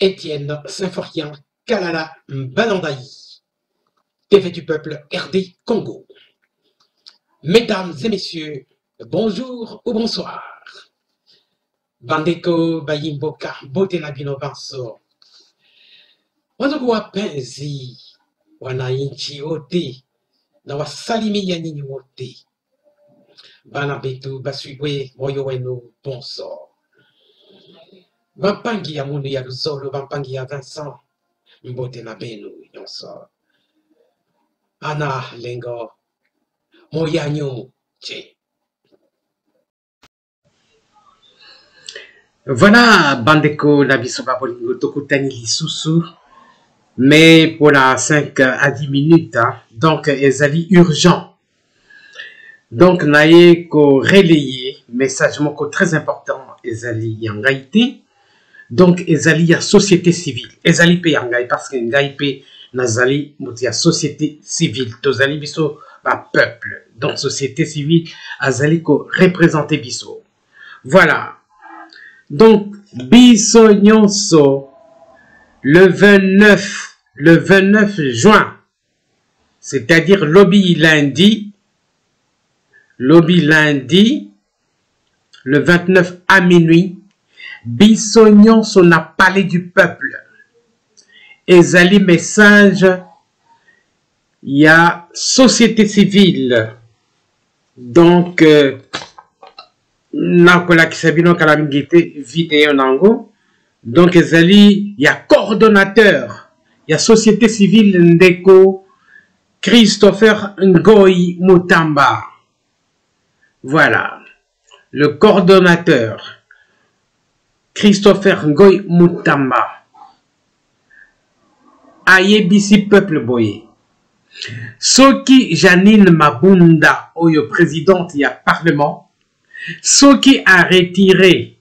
Étienne Symphorien Kalala Mbalandayi, TV du peuple RD Congo. Mesdames et messieurs, bonjour ou bonsoir. Bandeko Bayimboka, bote na bino banso. Wandugu wapenzi, wanainchi wote, na wasalimia nyinyi wote. Bana betu basubwe moyo wenu bonso. Bampangi ya mundu ya luzolo, bampangi ya Vincent, mbote na benu yonso. Ana lengo, moyanyo, che. Voilà, Bandeko, la bisoba bolingo, Tokutani lisusu, mais pour la 5 à 10 minutes, hein, donc, les alliés urgents. Donc, naye ko relayer, message moko très important, les alliés en Haïti. Donc, ezali ya société civile. Ezali pe yangai, parce que yangai pe nazali mouti ya société civile. Tozali biso ba peuple. Donc, société civile, azali ko représente biso. Voilà. Donc, biso nyonso, le 29 juin, c'est-à-dire lobby lundi, le 29 à minuit, Bisognon son palais du peuple. Ezali message ya société civile. Donc na kola kisabino kala mingite vidéo nango. Donc ezali ya coordonnateur ya société civile ndeko Christopher Ngoy Mutamba. Voilà. Le coordonnateur Christopher Ngoy Mutamba. Aye bisi peuple boye. Soki Janine Mabunda, oyo présidente ya parlement, soki a retiré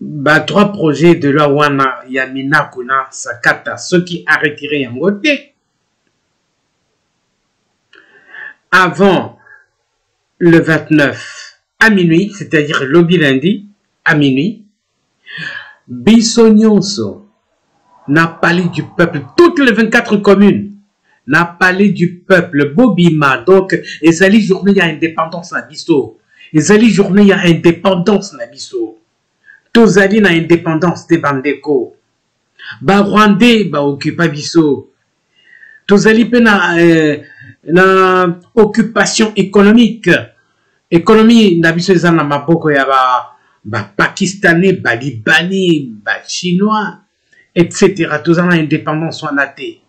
ba 3 projets de la wana ya Minato Sakata, soki a retiré ya ngote. Avant le 29 à minuit, c'est-à-dire lobby lundi, à minuit, Bisonyonso n'a parlé du peuple, toutes les 24 communes n'a parlé du peuple, Bobima, donc, les alliés journée à indépendance à Bisso, les alliés journée à indépendance à Bisso, tous alliés à indépendance des Bandeko, ba Rwandais, ba occupa Bisso, tous alliés pena na occupation économique, économie na Bisso, ezana maboko ya ba bah, Pakistanais, bah, Libanais, bah, Chinois, etc. Tous en indépendance en athée.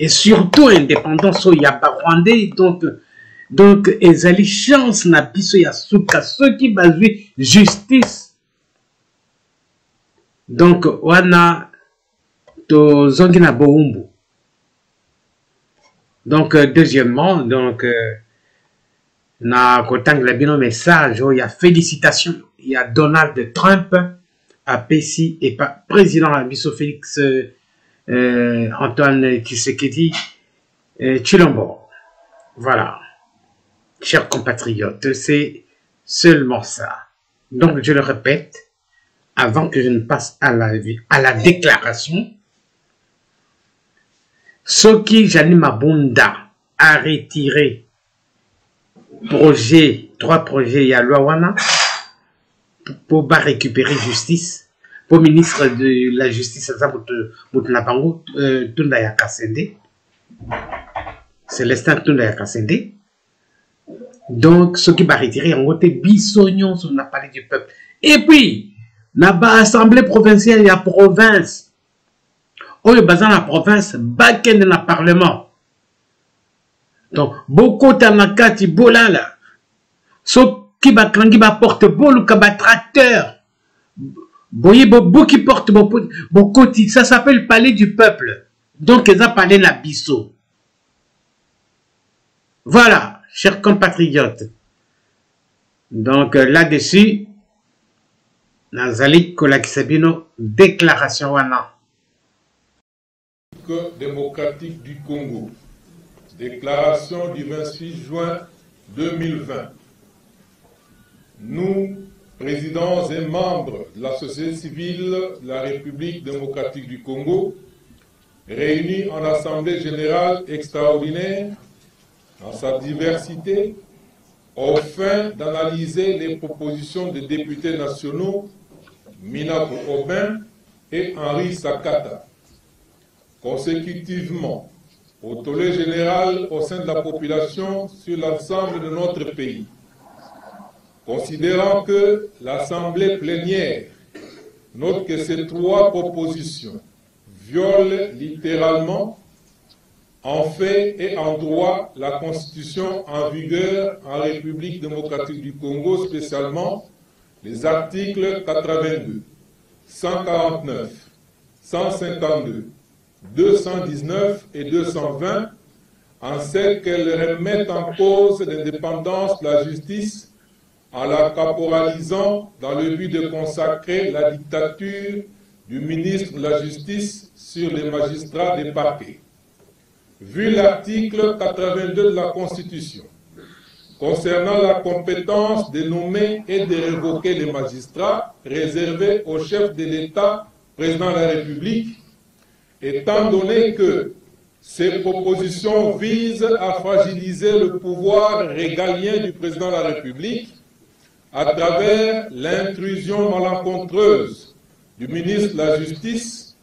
Et surtout, indépendance, il y a pas Rwandais, donc, ils ont chance, n'a biso, il y a ceux qui basent justice. Donc, on a, to zongi na boumbu. Donc, deuxièmement, donc, na, kotang la bino message, il y a félicitations. Il y a Donald Trump, à Pessi, et président à Bisso Félix Antoine Tshisekedi Chilombo. Voilà. Chers compatriotes, c'est seulement ça. Donc, je le répète, avant que je ne passe à la déclaration, ce qui Janine Mabunda a retiré trois projets Yalouawana, pour pas récupérer justice, pour ministre de la justice, Célestin Tunda Yakasende. Donc, ce qui va retirer, on vote bisognon sur la palais du peuple. Et puis, là-bas, assemblée provinciale, il y a province. Oh, le bazar, la province, bakken dans le parlement. Donc, beaucoup tanakati, bolala. Sauf qui va clanguer ma porte bol ou ma tracteur. Voyez beaucoup qui porte mon côté. Ça s'appelle palais du peuple. Donc ils ont parlé la bisso. Voilà, chers compatriotes. Donc là-dessus, Nazali Kolakisabino, déclaration wana. Démocratique du Congo. Déclaration du 26 juin 2020. Nous, présidents et membres de la société civile de la République démocratique du Congo, réunis en Assemblée générale extraordinaire, dans sa diversité, aux fins d'analyser les propositions des députés nationaux Minato Aubin et Henri Sakata, consécutivement au tollé général au sein de la population sur l'ensemble de notre pays. Considérant que l'Assemblée plénière note que ces trois propositions violent littéralement, en fait et en droit, la Constitution en vigueur en République démocratique du Congo, spécialement les articles 82, 149, 152, 219 et 220, en ce qu'elles remettent en cause l'indépendance de la justice en la caporalisant dans le but de consacrer la dictature du ministre de la Justice sur les magistrats des parquets. Vu l'article 82 de la Constitution, concernant la compétence de nommer et de révoquer les magistrats réservée au chef de l'État, président de la République, étant donné que ces propositions visent à fragiliser le pouvoir régalien du président de la République à travers l'intrusion malencontreuse du ministre de la Justice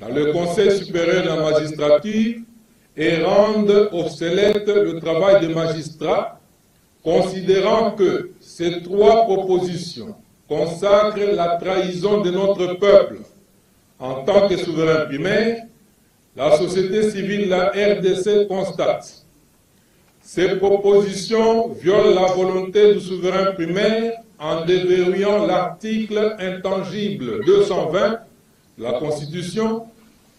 dans le Conseil supérieur de la magistrature et rendent obsolète le travail des magistrats, considérant que ces trois propositions consacrent la trahison de notre peuple en tant que souverain primaire, la société civile, la RDC, constate: ces propositions violent la volonté du souverain primaire en déverrouillant l'article intangible 220 de la Constitution,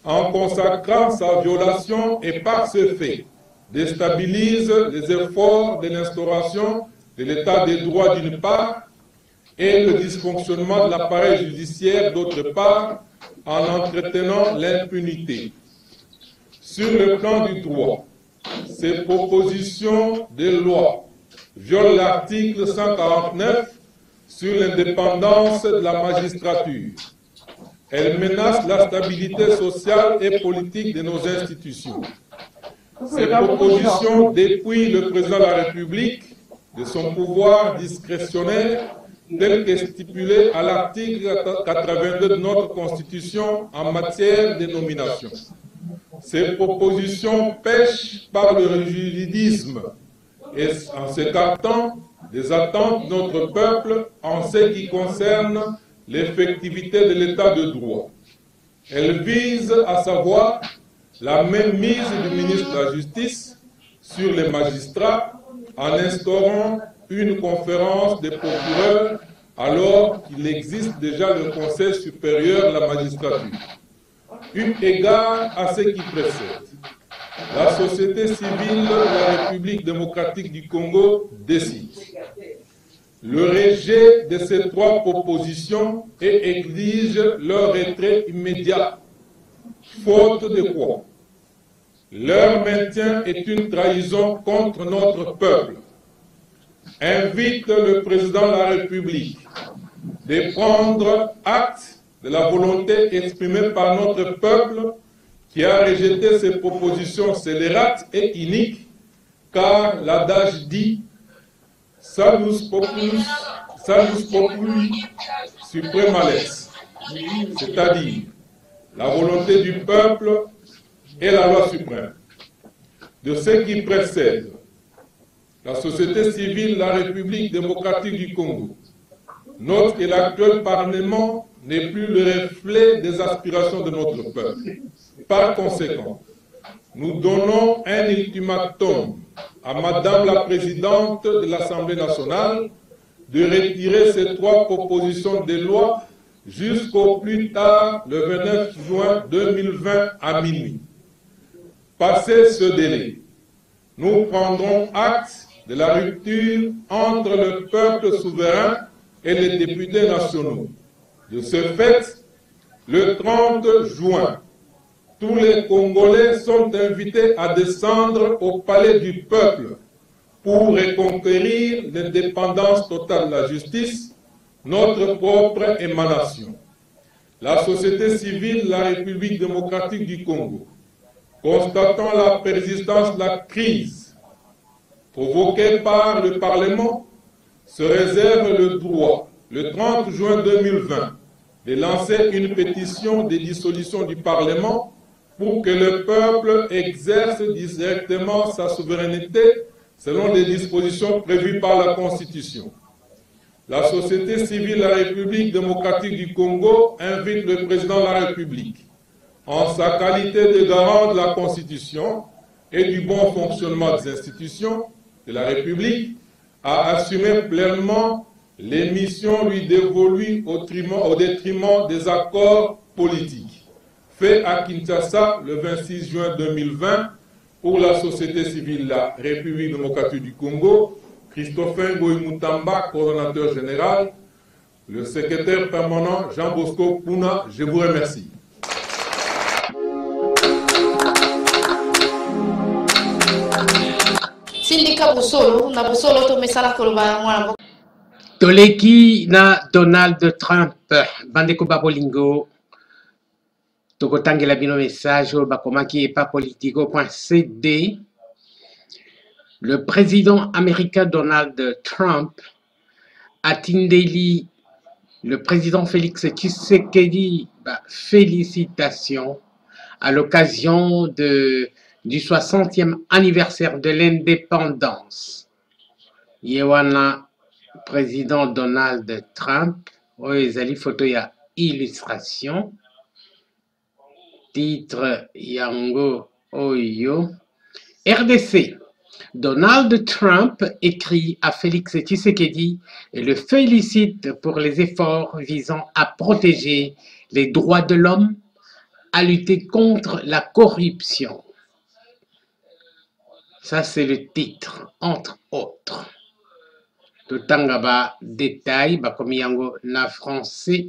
en consacrant sa violation et par ce fait déstabilise les efforts de l'instauration de l'état des droits d'une part et le dysfonctionnement de l'appareil judiciaire d'autre part en entretenant l'impunité. Sur le plan du droit, ces propositions de loi violent l'article 149 sur l'indépendance de la magistrature. Elles menacent la stabilité sociale et politique de nos institutions. Ces propositions dépouillent le président de la République de son pouvoir discrétionnaire tel que stipulé à l'article 82 de notre Constitution en matière de nomination. Ces propositions pêchent par le rigidisme et en s'écartant des attentes de notre peuple en ce qui concerne l'effectivité de l'état de droit. Elles visent à savoir la mainmise du ministre de la Justice sur les magistrats en instaurant une conférence des procureurs alors qu'il existe déjà le Conseil supérieur de la magistrature. Eu égard à ce qui précède, la société civile de la République démocratique du Congo décide le rejet de ces trois propositions et exige leur retrait immédiat, faute de quoi leur maintien est une trahison contre notre peuple. Invite le président de la République de prendre acte de la volonté exprimée par notre peuple qui a rejeté ces propositions scélérates et iniques, car l'adage dit « Salus populi supremales », c'est-à-dire la volonté du peuple est la loi suprême. De ce qui précède, la société civile de la République démocratique du Congo note que l'actuel Parlement n'est plus le reflet des aspirations de notre peuple. Par conséquent, nous donnons un ultimatum à Madame la Présidente de l'Assemblée nationale de retirer ces trois propositions de loi jusqu'au plus tard le 29 juin 2020 à minuit. Passé ce délai, nous prendrons acte de la rupture entre le peuple souverain et les députés nationaux. De ce fait, le 30 juin, tous les Congolais sont invités à descendre au Palais du peuple pour reconquérir l'indépendance totale de la justice, notre propre émanation. La société civile de la République démocratique du Congo, constatant la persistance de la crise provoquée par le Parlement, se réserve le droit, le 30 juin 2020, de lancer une pétition de dissolution du Parlement pour que le peuple exerce directement sa souveraineté selon les dispositions prévues par la Constitution. La société civile de la République démocratique du Congo invite le président de la République, en sa qualité de garant de la Constitution et du bon fonctionnement des institutions de la République, à assumer pleinement les missions lui dévolues au détriment des accords politiques. Fait à Kinshasa le 26 juin 2020 pour la société civile de la République démocratique du Congo, Christopher Ngoy Mutamba, coordonnateur général, le secrétaire permanent Jean Bosco Puna, je vous remercie. Toleki na Donald Trump, Bandeko Babolingo, Tokutani bino message au Bakomaki et pas politico.cd. Le président américain Donald Trump a tindeli le président Félix Tshisekedi félicitations à l'occasion du 60e anniversaire de l'indépendance. Yewana président Donald Trump, oezali photo ya illustration, titre yango oyo, RDC. Donald Trump écrit à Félix Tshisekedi et le félicite pour les efforts visant à protéger les droits de l'homme, à lutter contre la corruption. Ça, c'est le titre, entre autres. Totangaba détail, bakomiyango na français,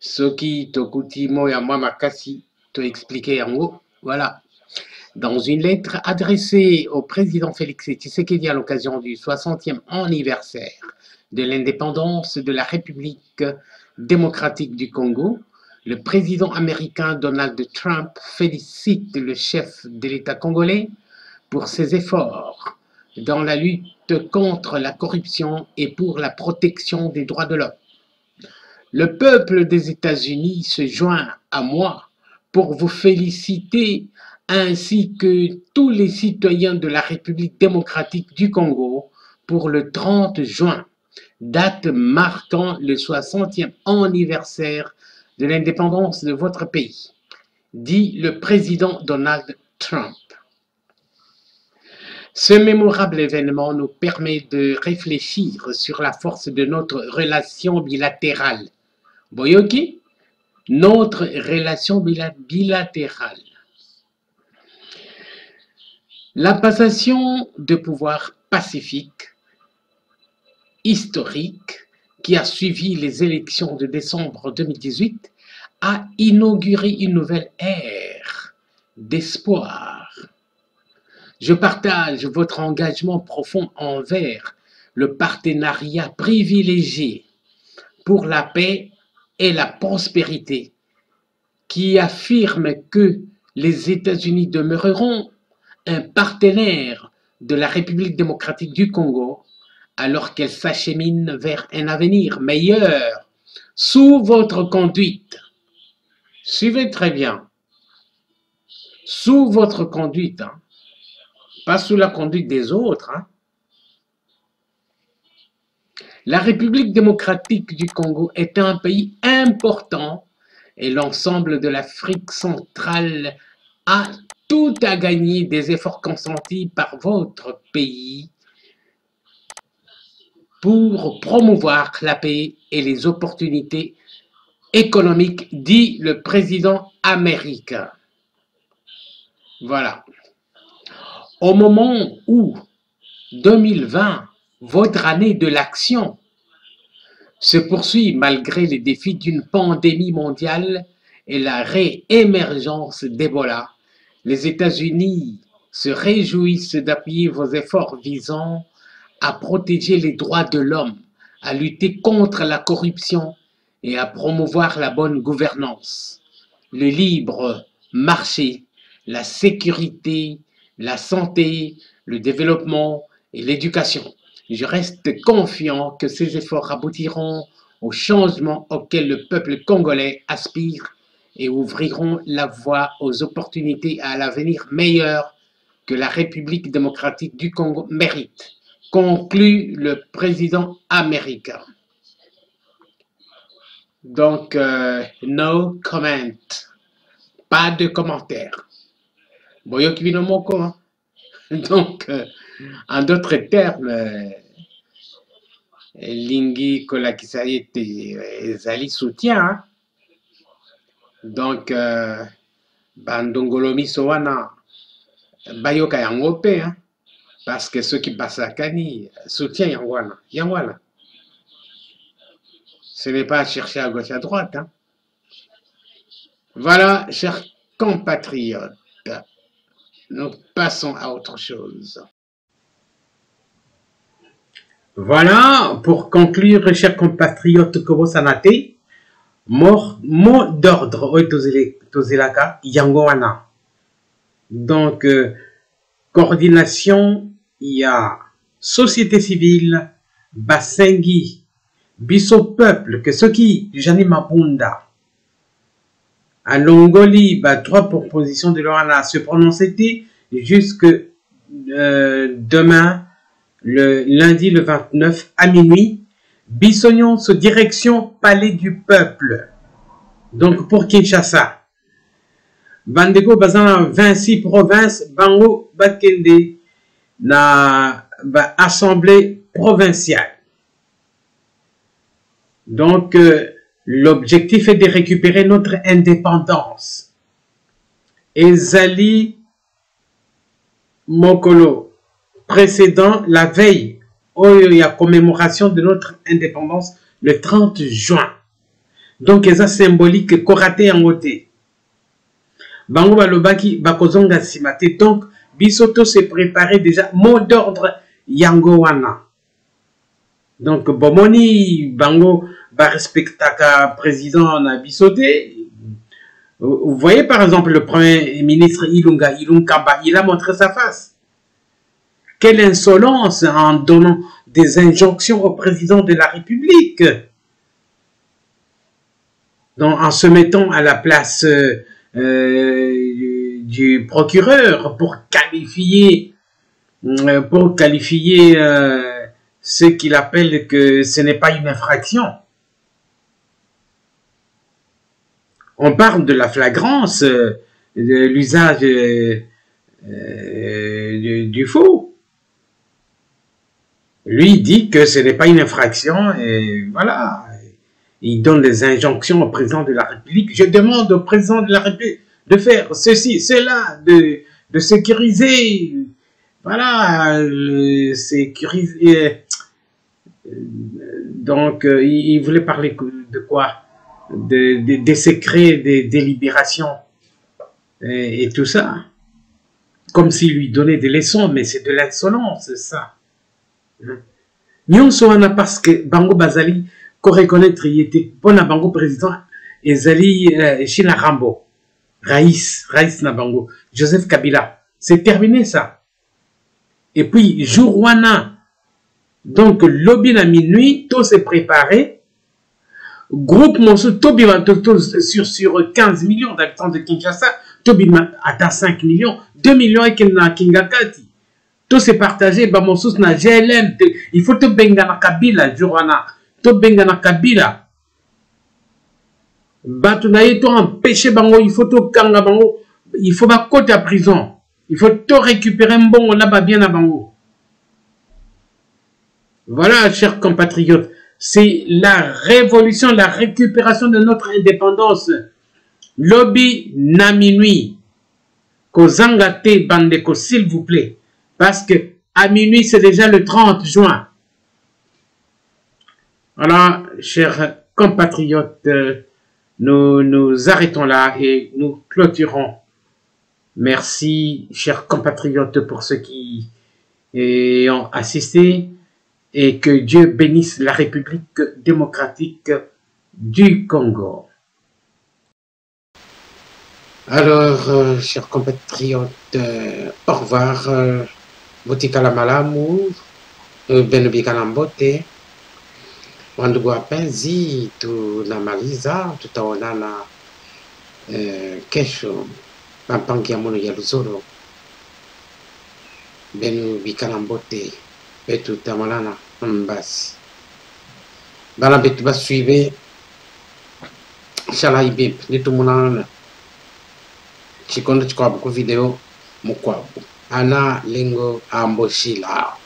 ce qui tokutimo ya makasi to expliqué yango, voilà. Dans une lettre adressée au président Félix Tshisekedi à l'occasion du 60e anniversaire de l'indépendance de la République démocratique du Congo, le président américain Donald Trump félicite le chef de l'État congolais pour ses efforts dans la lutte contre la corruption et pour la protection des droits de l'homme. Le peuple des États-Unis se joint à moi pour vous féliciter ainsi que tous les citoyens de la République démocratique du Congo pour le 30 juin, date marquant le 60e anniversaire de l'indépendance de votre pays, dit le président Donald Trump. Ce mémorable événement nous permet de réfléchir sur la force de notre relation bilatérale. Boyoki, notre relation bilatérale. La passation de pouvoir pacifique, historique, qui a suivi les élections de décembre 2018, a inauguré une nouvelle ère d'espoir. Je partage votre engagement profond envers le partenariat privilégié pour la paix et la prospérité, qui affirme que les États-Unis demeureront un partenaire de la République démocratique du Congo alors qu'elle s'achemine vers un avenir meilleur sous votre conduite. Suivez très bien. Sous votre conduite, hein. Pas sous la conduite des autres. Hein. La République démocratique du Congo est un pays important et l'ensemble de l'Afrique centrale a tout à gagner des efforts consentis par votre pays pour promouvoir la paix et les opportunités économiques, dit le président américain. Voilà. Au moment où 2020, votre année de l'action, se poursuit malgré les défis d'une pandémie mondiale et la réémergence d'Ebola, les États-Unis se réjouissent d'appuyer vos efforts visant à protéger les droits de l'homme, à lutter contre la corruption et à promouvoir la bonne gouvernance, le libre marché, la sécurité, la santé, le développement et l'éducation. Je reste confiant que ces efforts aboutiront au changement auquel le peuple congolais aspire et ouvriront la voie aux opportunités et à l'avenir meilleur que la République démocratique du Congo mérite, conclut le président américain. Donc, no comment. Pas de commentaire. Donc, en d'autres termes, Lingi Kolakisaye Zali soutient. Donc, Bandongolomi Sowana, Bayoka Yangope, parce que ceux qui passent à Kani soutiennent Yangwana. Yangwana. Ce n'est pas à chercher à gauche à droite. Hein. Voilà, chers compatriotes, nous passons à autre chose. Voilà, pour conclure, chers compatriotes, Kobo Sanate, mot d'ordre, Oetozelaka, Yangowana. Donc, coordination, il y a société civile, Basengi, Bisso Peuple, que ceux qui, Janine Mabunda, à Longoli, bah, 3 propositions de l'OANA se prononcer jusque demain, le lundi le 29 à minuit. Bissognon, sous direction Palais du peuple. Donc pour Kinshasa. Bandeko Bazana 26 provinces, Bango Bakende, la bah, assemblée provinciale. Donc l'objectif est de récupérer notre indépendance. Ezali Mokolo, précédant la veille, il y a commémoration de notre indépendance le 30 juin. Donc, c'est symbolique, Koraté en côté. Bango Balobaki, Bakozonga Simate. Donc, Bisoto s'est préparé déjà, mot d'ordre, Yangowana. Donc, Bomoni, Bango. Par respectaka président on a bisoté. Vous voyez par exemple le premier ministre Ilunga, il a montré sa face. Quelle insolence en donnant des injonctions au président de la République. Donc, en se mettant à la place du procureur pour qualifier ce qu'il appelle que ce n'est pas une infraction. On parle de la flagrance, de l'usage du faux. Lui dit que ce n'est pas une infraction et voilà. Il donne des injonctions au président de la République. Je demande au président de la République de faire ceci, cela, de sécuriser. Voilà, sécuriser. Donc, il voulait parler de quoi? Des secrets, des délibérations et tout ça. Comme s'il lui donnait des leçons, mais c'est de l'insolence, ça. Nyon Soana, parce que Bango Bazali, qu'on reconnaître, il était bon à Bango président, et Zali China Rambo, Raïs Nabango, Joseph Kabila. C'est terminé, ça. Et puis, Jourouana. Donc, lobby à minuit, tout s'est préparé. Groupe Monceau, Tobima sur 15 millions d'habitants de Kinshasa, Tobima atteint 5 millions, 2 millions et Kena Kingakati. Tout c'est partagé, Bamonceau, na GLM, il faut Tobengana Kabila, Jourana, Tobengana Kabila. Batunaye, toi empêcher Bango, il faut Tokanga Bango, il faut ma côte à prison, il faut tout récupérer un bon là-bas bien à Bango. Voilà, chers compatriotes. C'est la révolution, la récupération de notre indépendance. Lobby na minuit. Kozangate Bandeko, s'il vous plaît. Parce que à minuit, c'est déjà le 30 juin. Voilà, chers compatriotes, nous nous arrêtons là et nous clôturons. Merci, chers compatriotes, pour ceux qui ont assisté. et que Dieu bénisse la République démocratique du Congo. Alors, chers compatriotes, au revoir. Botikala malamu, benubikala mbote, wanduguwa penzi, tunamaliza, tutaonana kesho, mampangi ya mono ya luzoro. Benubikala mbote, betu tamalana mbasi. Bala betu basuive, shala ibib, nitu munana. Chikondo chikwabu kuvideo mkwabu. Ana lengo amboshila.